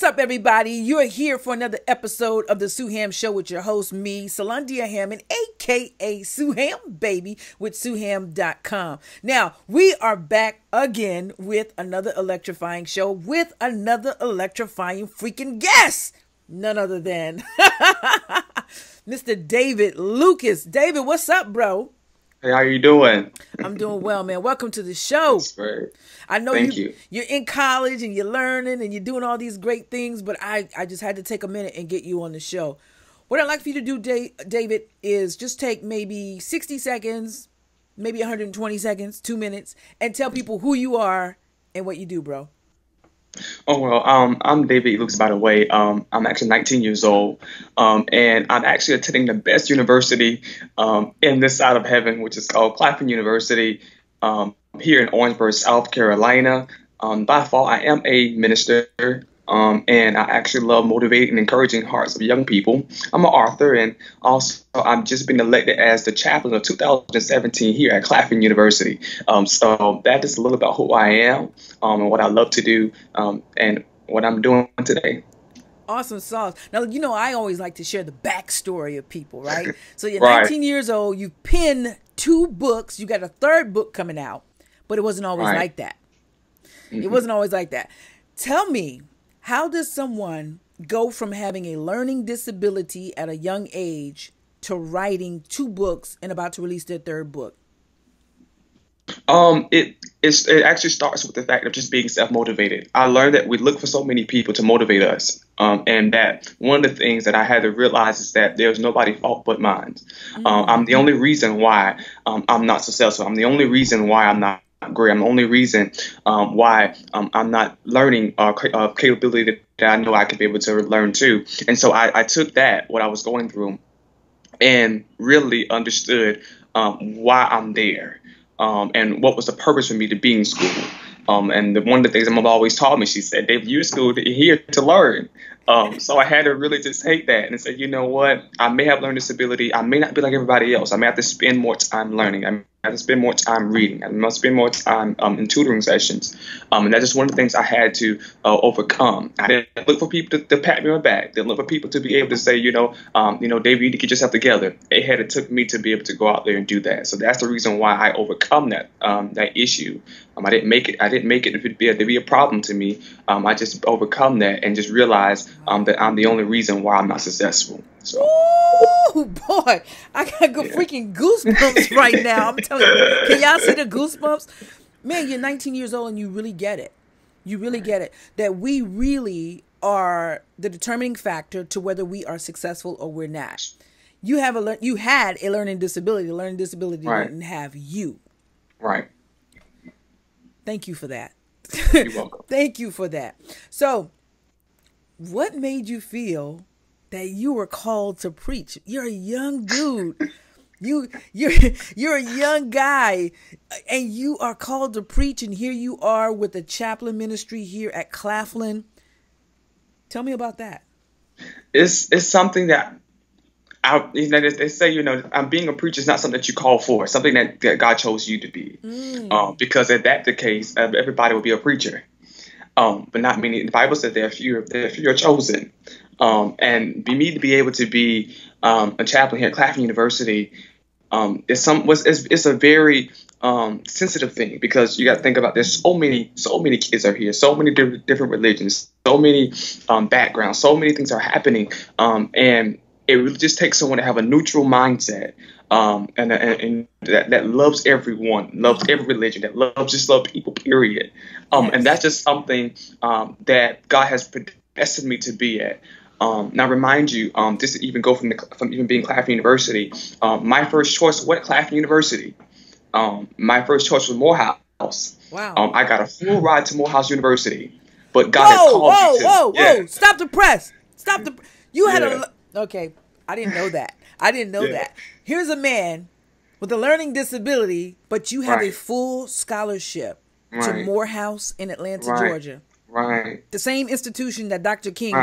What's up, everybody? You're here for another episode of the Sueham Show with your host, me, Sulondia Hammond, a.k.a. Sueham Baby with Sueham.com. Now, we are back again with another electrifying show with another electrifying freaking guest. None other than Mr. David Lucas. David, what's up, bro? Hey, how you doing? I'm doing well, man. Welcome to the show. That's great. I know you're in college and you're learning and you're doing all these great things, but I just had to take a minute and get you on the show. What I'd like for you to do, David, is just take maybe 60 seconds, maybe 120 seconds, 2 minutes, and tell people who you are and what you do, bro. Oh, well, I'm David E. Lucas, by the way. I'm actually 19 years old, and I'm actually attending the best university in this side of heaven, which is called Claflin University here in Orangeburg, South Carolina. By fall, I am a minister, and I actually love motivating and encouraging hearts of young people. I'm an author, and also I've just been elected as the chaplain of 2017 here at Claflin University. So that is a little about who I am and what I love to do and what I'm doing today. Awesome sauce. Now, you know, I always like to share the backstory of people, right? So you're 19 years old, you penned 2 books, you got a 3rd book coming out, but it wasn't always like that. Mm-hmm. It wasn't always like that. Tell me, how does someone go from having a learning disability at a young age to writing 2 books and about to release their 3rd book? It actually starts with the fact of just being self-motivated. I learned that we look for so many people to motivate us, and that one of the things that I had to realize is that there's nobody's fault but mine. Mm-hmm. I'm the only reason why I'm not successful. I'm the only reason why I'm not great. I'm the only reason why I'm not learning capability that I know I could be able to learn too. And so I took that, what I was going through, and really understood why I'm there. And what was the purpose for me to be in school. And one of the things my mother always taught me, she said, Dave, you're in school, you're here to learn. So I had to really just take that and say, you know what, I may have learning disability. I may not be like everybody else. I may have to spend more time learning. I may have to spend more time reading. I must spend more time in tutoring sessions. And that's just one of the things I had to overcome. I didn't look for people to pat me on the back. Didn't look for people to be able to say, you know, Dave, you need to get yourself together. It took me to be able to go out there and do that. So that's the reason why I overcome that that issue. I didn't make it. I didn't make it to be a problem to me. I just overcome that and just realized that I'm the only reason why I'm not successful. So. Ooh, boy, I got freaking goosebumps right now. I'm telling you, can y'all see the goosebumps? Man, you're 19 years old and you really get it. You really get it. That we really are the determining factor to whether we are successful or we're not. You have a you had a learning disability. The learning disability didn't have you. Right. Thank you for that. You're welcome. Thank you for that. So what made you feel that you were called to preach? You're a young dude. You're a young guy and you are called to preach, and here you are with the chaplain ministry here at Claflin. Tell me about that. It's something that you know, they say, you know, being a preacher is not something that you call for. It's something that God chose you to be. Mm. Because if that's the case, everybody would be a preacher. But not many. The Bible said there are few are chosen. And for me to be able to be a chaplain here at Claflin University, it's a very sensitive thing, because you got to think about there's so many kids are here, so many different religions, so many backgrounds, so many things are happening, and it really just takes someone to have a neutral mindset, and that loves everyone, loves every religion, that just loves people, period. And that's just something that God has predestined me to be at. Now, remind you, just to even go from even being Claflin University, my first choice was Claflin University. My first choice was Morehouse. Wow. I got a full ride to Morehouse University, but God had called me to. Whoa! Stop the press! Stop the. You had a. Okay, I didn't know that. I didn't know that. Here's a man with a learning disability, but you have a full scholarship to Morehouse in Atlanta, Georgia. Right. The same institution that Dr. King.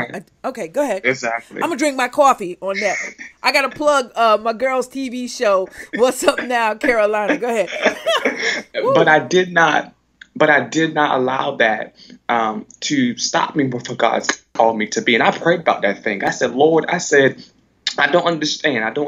Okay, go ahead. Exactly. I'm going to drink my coffee on that. I got to plug my girls' TV show, What's Up Now, Carolina. Go ahead. But I did not allow that to stop me for God's called me to be. And I prayed about that thing. I said, Lord, I don't understand,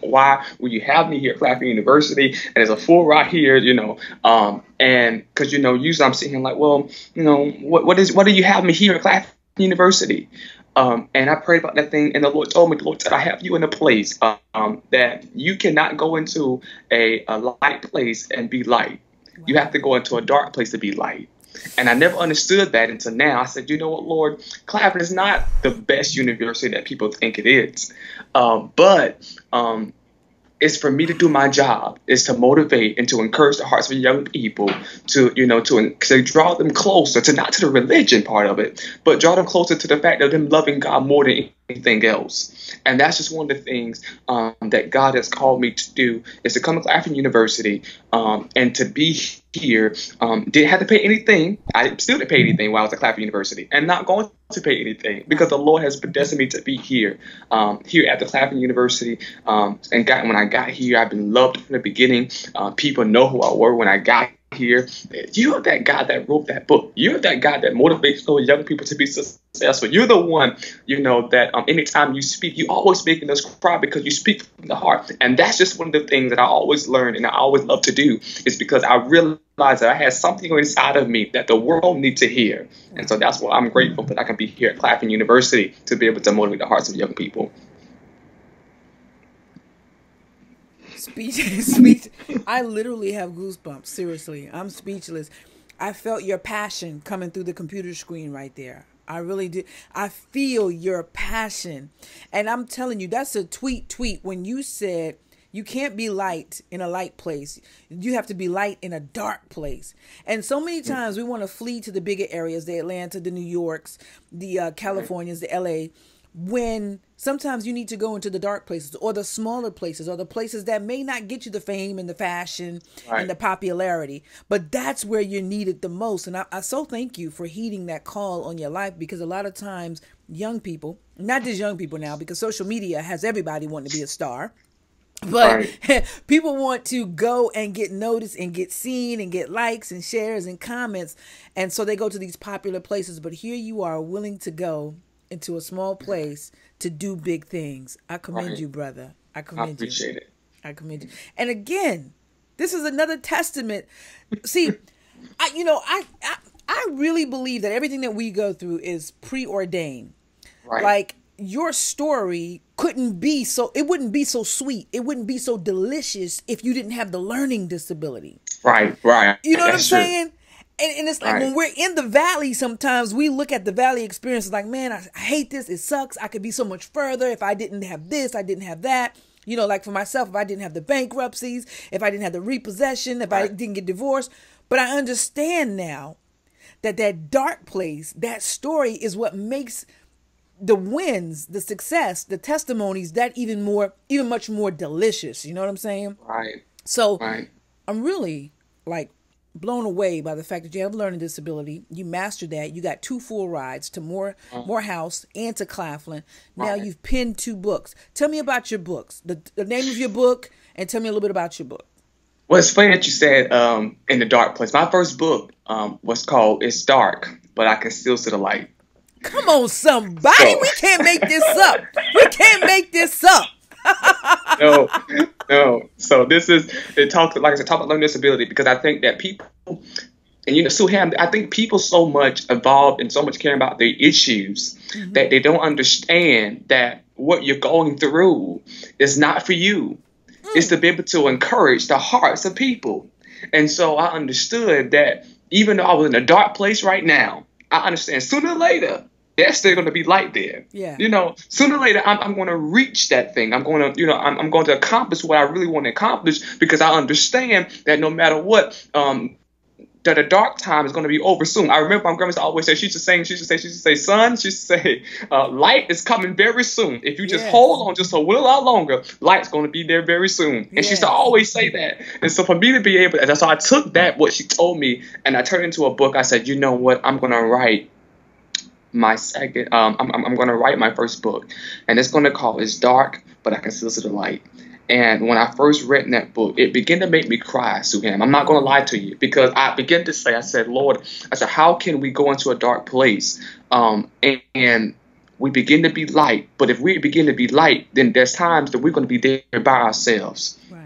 why would you have me here at Claflin University? And there's a full ride here, and because, usually I'm sitting here like, well, what do you have me here at Claflin University? And I prayed about that thing, and the Lord said, I have you in a place that you cannot go into a light place and be light. Wow. You have to go into a dark place to be light. And I never understood that until now. I said, you know what, Lord, Claflin is not the best university that people think it is. But it's for me to do my job, is to motivate and to encourage the hearts of young people to draw them closer to, not to the religion part of it, but draw them closer to the fact of them loving God more than anything else. And that's just one of the things that God has called me to do, is to come to Claflin University and to be here. Didn't have to pay anything. I still didn't pay anything while I was at Claflin University, and not going to pay anything, because the Lord has predestined me to be here, here at the Claflin University. When I got here, I've been loved from the beginning. People know who I were when I got here. You're that guy that wrote that book. You're that guy that motivates those young people to be successful. You're the one, that anytime you speak, you always making us cry, because you speak from the heart. And that's just one of the things that I always learned and I always love to do, is because I realized that I had something inside of me that the world needs to hear. And so that's why I'm grateful that I can be here at Claflin University, to be able to motivate the hearts of young people. Speechless. I literally have goosebumps. Seriously, I'm speechless. I felt your passion coming through the computer screen right there. I really did. I feel your passion. And I'm telling you, that's a tweet when you said you can't be light in a light place. You have to be light in a dark place. And so many times we want to flee to the bigger areas, the Atlanta, the New Yorks, the Californias, the LA, when sometimes you need to go into the dark places, or the smaller places, or the places that may not get you the fame and the fashion and the popularity, but that's where you're needed the most. And I so thank you for heeding that call on your life, because a lot of times young people, not just young people now, because social media has everybody wanting to be a star, but people want to go and get noticed and get seen and get likes and shares and comments. And so they go to these popular places, but here you are willing to go into a small place to do big things. I commend you, brother. I commend you. I appreciate it. I commend you. And again, this is another testament. See, I really believe that everything that we go through is preordained. Right. Like, your story wouldn't be so sweet. It wouldn't be so delicious if you didn't have the learning disability. Right. You know what I'm saying? And it's like, when we're in the valley, sometimes we look at the valley experience like, man, I hate this. It sucks. I could be so much further if I didn't have this, I didn't have that. Like for myself, if I didn't have the bankruptcies, if I didn't have the repossession, if I didn't get divorced. But I understand now that dark place, that story, is what makes the wins, the success, the testimonies, that even much more delicious. You know what I'm saying? Right. So I'm really blown away by the fact that you have a learning disability. You mastered that. You got 2 full rides to Morehouse and to Claflin. Now you've penned 2 books. Tell me about your books, the name of your book, and tell me a little bit about your book. Well, it's funny that you said in the dark place. My first book was called It's Dark, But I Can Still See the Light. Come on, somebody. So. We can't make this up. We can't make this up. No. So it talks about learning disability, because I think that people, and Sueham, I think people so much involved and so much caring about their issues that they don't understand that what you're going through is not for you. It's to be able to encourage the hearts of people. And so I understood that even though I was in a dark place right now, I understand sooner or later, there's still going to be light there. Yeah. Sooner or later, I'm going to reach that thing. I'm going to, I'm going to accomplish what I really want to accomplish, because I understand that no matter what, that a dark time is going to be over soon. I remember my grandma always said, she used to say, son, she used to say, light is coming very soon. If you just hold on just a little while longer, light's going to be there very soon. And she used to always say that. And so for me to be able, and so I took that, what she told me, and I turned it into a book. I said, you know what, I'm going to write my second, I'm going to write my first book, and it's going to call It's Dark, But I Can Still See the Light. And when I first read in that book, it began to make me cry, Sueham. I'm not going to lie to you, because I began to say, I said, Lord, I said, how can we go into a dark place? And we begin to be light. But if we begin to be light, then there's times that we're going to be there by ourselves. Right.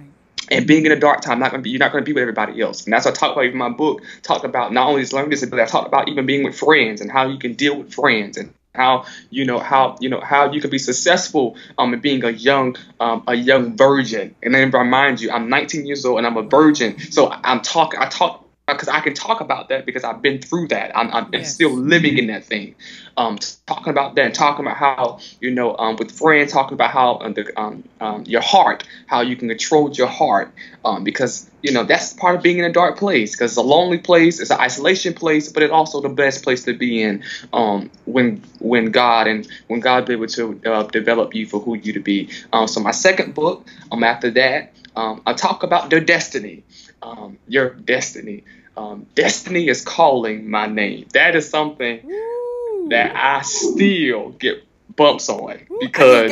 And being in a dark time, you're not going to be with everybody else. And that's what I talked about in my book, talked about not only learning this, but I talked about even being with friends and how you can deal with friends and how you can be successful in being a young virgin. And then remind you, I'm 19 years old and I'm a virgin. So I talk because I can talk about that because I've been through that. I'm still living in that thing. Talking about that, talking about how, with friends, talking about how your heart, how you can control your heart, because, that's part of being in a dark place, because it's a lonely place, it's an isolation place, but it's also the best place to be in when God be able to develop you for who you to be. So my second book, after that, I talk about their destiny. Your destiny. Destiny is calling my name. That is something that I still get bumps on, because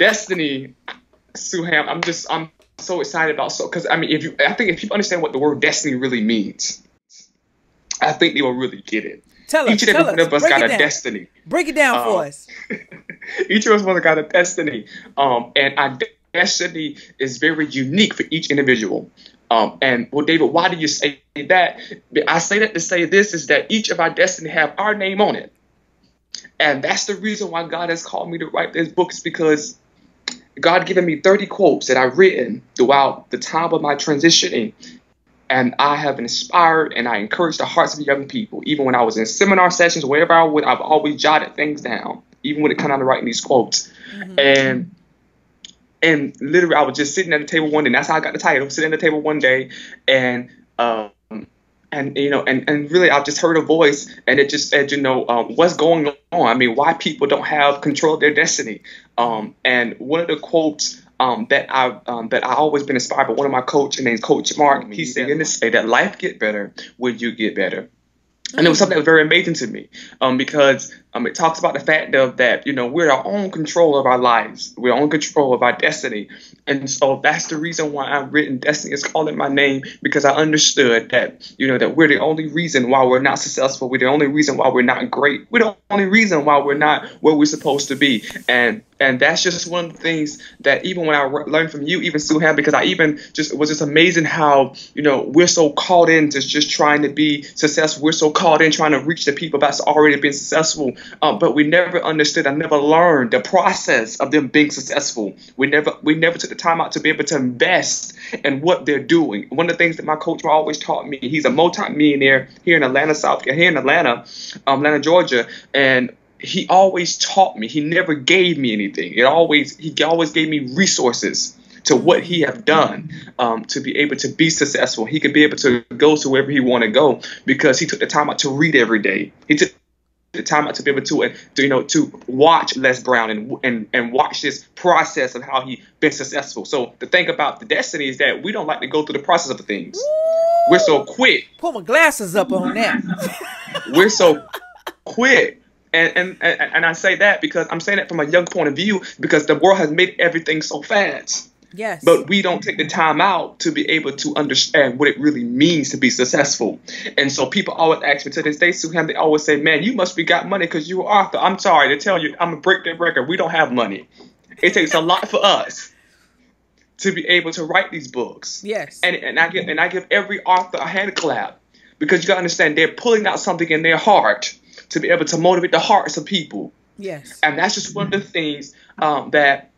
destiny, Sueham, I'm so excited about, because I think if people understand what the word destiny really means, I think they will really get it. Tell us, each and every one of us got a destiny. Break it down for us. Each of us got a destiny, and destiny is very unique for each individual. Well, David, why do you say that? I say that to say this, is that each of our destiny have our name on it. And that's the reason why God has called me to write this book, is because God given me 30 quotes that I've written throughout the time of my transitioning. And I have inspired and I encouraged the hearts of young people. Even when I was in seminar sessions, wherever I went, I've always jotted things down, even when it comes down to writing these quotes. Mm-hmm. And literally, I was just sitting at the table one day, and that's how I got the title. Sitting at the table one day, and really, I just heard a voice, and it just said, what's going on? I mean, why people don't have control of their destiny? And one of the quotes that I always been inspired by, one of my coaches named Coach Mark. He said, "To say that life get better when you get better." And it was something that was very amazing to me, because it talks about the fact of that, we're our own control of our lives. We're on control of our destiny. And so that's the reason why I've written Destiny is Calling My Name, because I understood that, that we're the only reason why we're not successful. We're the only reason why we're not great. We're the only reason why we're not where we're supposed to be. And that's just one of the things that even when I learned from you, even Sueham, because it was just amazing how, we're so caught in just trying to be successful. We're so caught in trying to reach the people that's already been successful. But we never understood. I never learned the process of them being successful. We never took the time out to be able to invest in what they're doing. One of the things that my coach always taught me, he's a multi-millionaire here in Atlanta, Georgia. And he always taught me. He never gave me anything. He always gave me resources to what he have done to be able to be successful. He could be able to go to wherever he want to go because he took the time out to read every day. He took the time out to be able to watch Les Brown and watch this process of how he been successful. So the thing about the destiny is that we don't like to go through the process of things. We're so quick. Put my glasses up on that. We're so quick. And I say that because I'm saying that from a young point of view, because the world has made everything so fast. Yes. But we don't take the time out to be able to understand what it really means to be successful. And so people always ask me to this day, Sueham, they always say, man, you must be got money because you're an author. I'm sorry to tell you, I'm going to break that record. We don't have money. It takes a lot for us to be able to write these books. Yes. And I give every author a hand clap, because you got to understand they're pulling out something in their heart to be able to motivate the hearts of people. Yes. And that's just one of the things that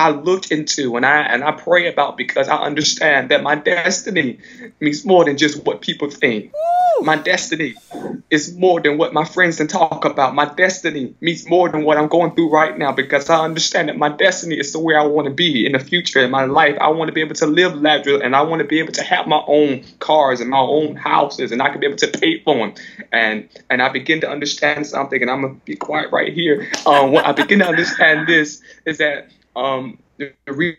I looked into and I pray about, because I understand that my destiny means more than just what people think. Woo! My destiny is more than what my friends can talk about. My destiny means more than what I'm going through right now, because I understand that my destiny is the way I want to be in the future in my life. I want to be able to live lavish, and I want to be able to have my own cars and my own houses, and I can be able to pay for them. And I begin to understand something, and I'm going to be quiet right here. When I begin to understand this, is that the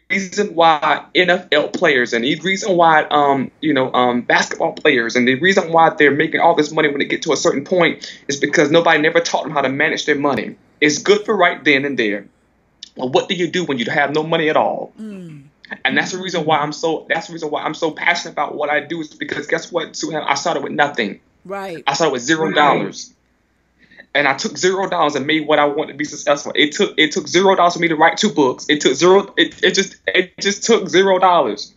reason why NFL players and the reason why basketball players and the reason why they're making all this money when they get to a certain point is because nobody never taught them how to manage their money. It's good for right then and there. Well, what do you do when you have no money at all? Mm. And that's the reason why I'm so passionate about what I do, is because guess what, Sueham? I started with nothing. Right. I started with $0. And I took $0 and made what I wanted to be successful. It took $0 for me to write 2 books. It just took $0.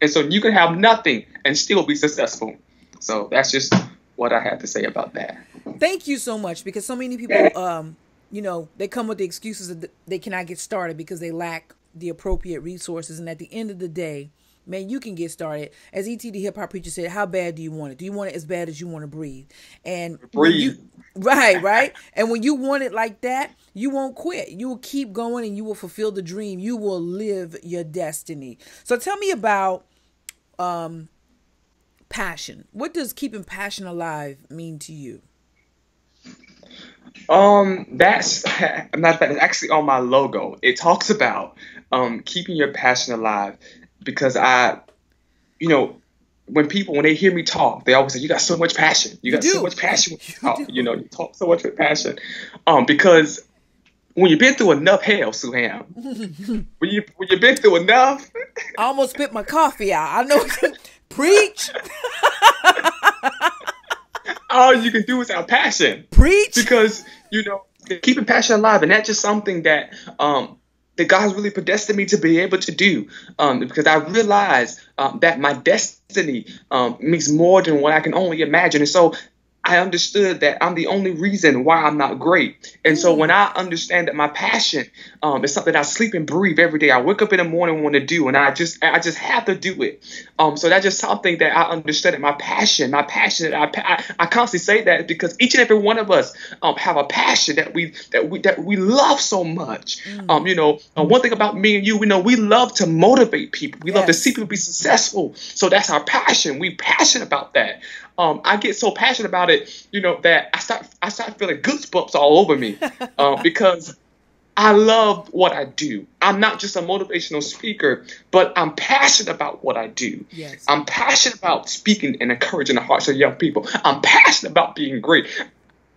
And so you can have nothing and still be successful. So that's just what I had to say about that. Thank you so much, because so many people, you know, they come with the excuses that they cannot get started because they lack the appropriate resources. And at the end of the day, man, you can get started. As E.T. the hip hop preacher said, how bad do you want it? Do you want it as bad as you want to breathe? And breathe. Right. And when you want it like that, you won't quit. You will keep going and you will fulfill the dream. You will live your destiny. So tell me about passion. What does keeping passion alive mean to you? That's not that. It's actually on my logo. It talks about keeping your passion alive, because I, you know, when they hear me talk, they always say, "You got so much passion. You got so much passion when you talk. You know, you talk so much with passion." Because when you've been through enough hell, Sueham, when you've been through enough, I almost spit my coffee out. I know. Preach. All you can do is have passion. Preach. Because, you know, keeping passion alive, and that's just something that that God's really predestined me to be able to do, because I realized that my destiny means more than what I can only imagine. And so I understood that I'm the only reason why I'm not great. And so when I understand that my passion is something I sleep and breathe every day, I wake up in the morning and want to do, and I just have to do it. So that's just something that I understood, that my passion that I constantly say that, because each and every one of us have a passion that we love so much. You know, one thing about me and you, we know we love to motivate people. We love to see people be successful. So that's our passion. We're passionate about that. I get so passionate about it, you know, that I start feeling goosebumps all over me, because I love what I do. I'm not just a motivational speaker, but I'm passionate about what I do. Yes. I'm passionate about speaking and encouraging the hearts of young people. I'm passionate about being great.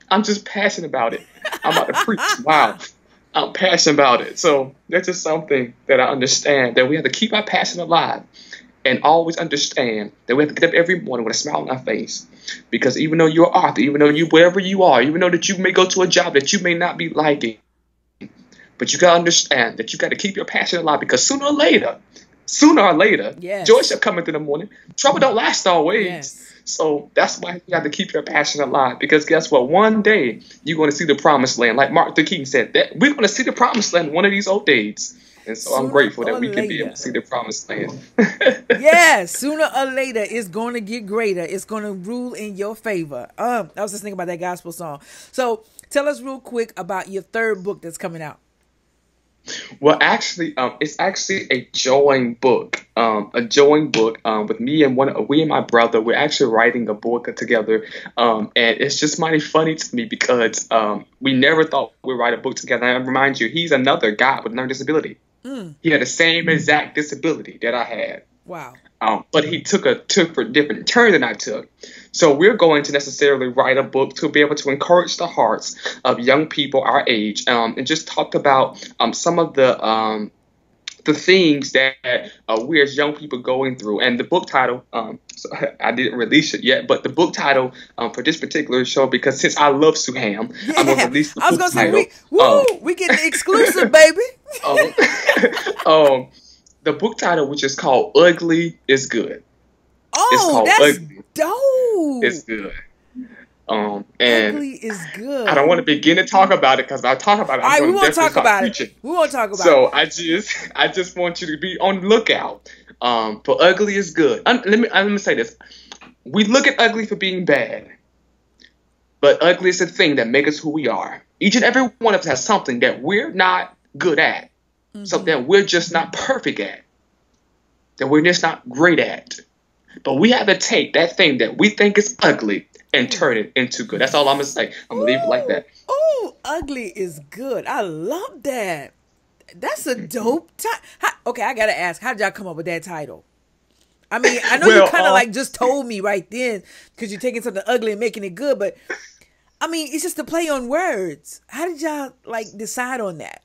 I'm just passionate about it. I'm about to preach. Wow. I'm passionate about it. So that's just something that I understand, that we have to keep our passion alive. And always understand that we have to get up every morning with a smile on our face, because even though you're an author, even though you wherever you are, even though that you may go to a job that you may not be liking, but you gotta understand that you gotta keep your passion alive, because sooner or later, joy shall come into the morning. Trouble don't last always. Yes. So that's why you have to keep your passion alive, because guess what? One day you're gonna see the promised land, like Martin King said. That we're gonna see the promised land one of these old days. And so I'm grateful that we can be able to see the promised land. Yes, sooner or later, it's going to get greater. It's going to rule in your favor. I was just thinking about that gospel song. So tell us real quick about your 3rd book that's coming out. Well, actually, it's actually a joint book, with me and we and my brother. We're actually writing a book together. And it's just mighty funny to me, because we never thought we'd write a book together. And I remind you, he's another guy with another disability. He had the same exact disability that I had. Wow. But he took a different turn than I took. So we're going to necessarily write a book to be able to encourage the hearts of young people our age, and just talk about some of the things that we as young people going through. And the book title, so I didn't release it yet, but the book title for this particular show, because since I love Sueham, I'm going to release the book title. I was going to say, we get the exclusive, baby. The book title, which is called Ugly is Good. Oh, that's Ugly. Dope. It's good. And Ugly is good. I don't want to begin to talk about it, because if I talk about it, all right, we won't talk about it. We won't talk about it. So I just want you to be on the lookout for Ugly is Good. Let me say this: we look at ugly for being bad, but ugly is the thing that makes us who we are. Each and every one of us has something that we're not good at, something that we're just not perfect at, that we're just not great at. But we have to take that thing that we think is ugly and turn it into good. That's all I'm going to say. I'm going to leave it like that. Oh, Ugly is Good. I love that. That's a dope title. Okay, I got to ask, how did y'all come up with that title? I mean, I know you kind of like just told me right then, because you're taking something ugly and making it good. But, I mean, it's just a play on words. How did y'all like decide on that?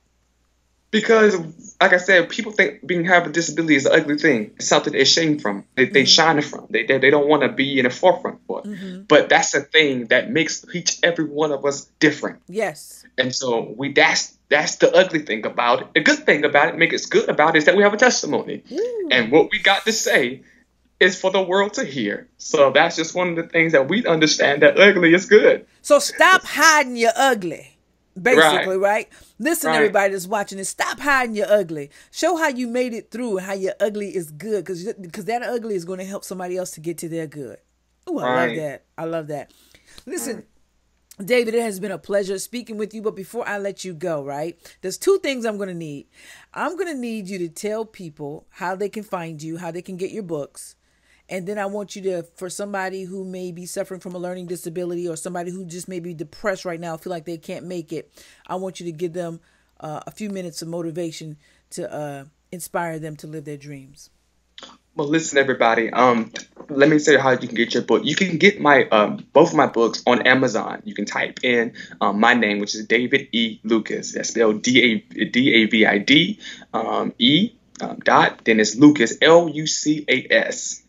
Because, like I said, people think being having a disability is an ugly thing. It's something they're shamed from. They shine from. They don't want to be in the forefront for it. Mm-hmm. But that's a thing that makes each every one of us different. Yes. And so that's the ugly thing about it. The good thing about it, make it good about it, is that we have a testimony. Ooh. And what we got to say is for the world to hear. So that's just one of the things that we understand, that ugly is good. So stop hiding your ugly. Basically, right? Listen, everybody that's watching this, stop hiding your ugly. Show how you made it through, how your ugly is good, because that ugly is going to help somebody else to get to their good. Oh, I love that. I love that. Listen, David, it has been a pleasure speaking with you, but before I let you go, right, there's two things I'm going to need. I'm going to need you to tell people how they can find you, how they can get your books. And then I want you to, for somebody who may be suffering from a learning disability or somebody who just may be depressed right now, feel like they can't make it, I want you to give them a few minutes of motivation to inspire them to live their dreams. Well, listen, everybody, let me say how you can get your book. You can get my both my books on Amazon. You can type in my name, which is David E. Lucas. That's spelled D-A-V-I-D-E, then it's Lucas, L-U-C-A-S.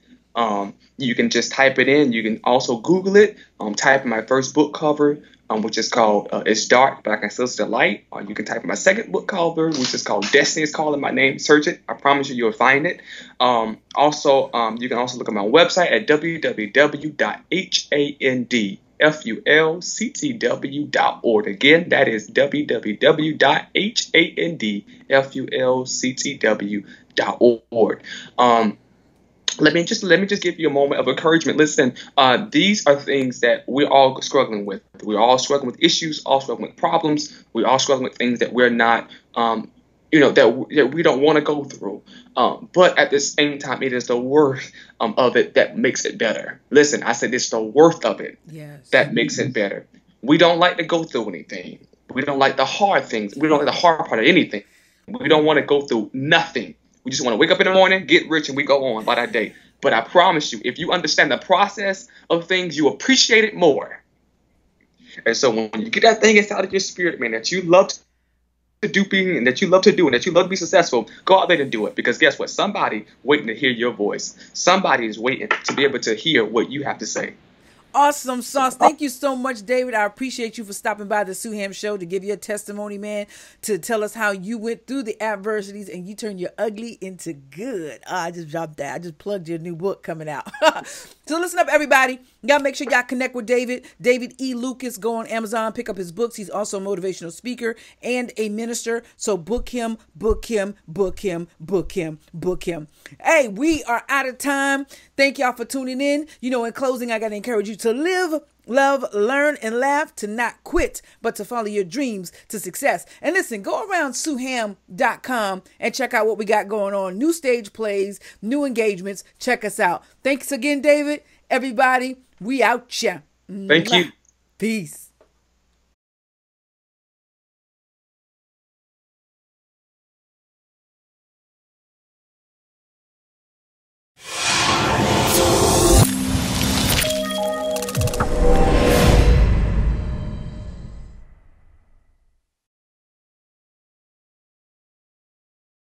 You can just type it in. You can also Google it. Type in my first book cover, which is called It's Dark, But I Can Still See the Light. Or you can type in my second book cover, which is called Destiny's Calling My Name. Search it. I promise you, you'll find it. You can also look at my website at www.handfulctw.org. Again, that is www.handfulctw.org. Let me just give you a moment of encouragement. Listen, these are things that we're all struggling with. We're all struggling with issues, all struggling with problems. We're all struggling with things that we're not, that we don't want to go through. But at the same time, it is the worth of it that makes it better. Listen, I said it's the worth of it that makes it better. We don't like to go through anything. We don't like the hard things. We don't like the hard part of anything. We don't want to go through nothing. We just want to wake up in the morning, get rich, and we go on by that day. But I promise you, if you understand the process of things, you appreciate it more. And so when you get that thing inside of your spirit, man, that you love to do and that you love to do and that you love to be successful, go out there and do it. Because guess what? Somebody waiting to hear your voice. Somebody is waiting to be able to hear what you have to say. Awesome sauce. Thank you so much, David. I appreciate you for stopping by the Sueham Show to give your testimony, man, to tell us how you went through the adversities and you turned your ugly into good. Oh, I just dropped that. I just plugged your new book coming out. So listen up, everybody. Y'all make sure y'all connect with David. David E. Lucas. Go on Amazon, pick up his books. He's also a motivational speaker and a minister. So book him, book him, book him, book him, book him. Hey, we are out of time. Thank y'all for tuning in. You know, in closing, I got to encourage you to live, love, learn, and laugh, to not quit, but to follow your dreams to success. And listen, go around Sueham.com and check out what we got going on. New stage plays, new engagements. Check us out. Thanks again, David. Everybody, we out ya. Thank you. Peace.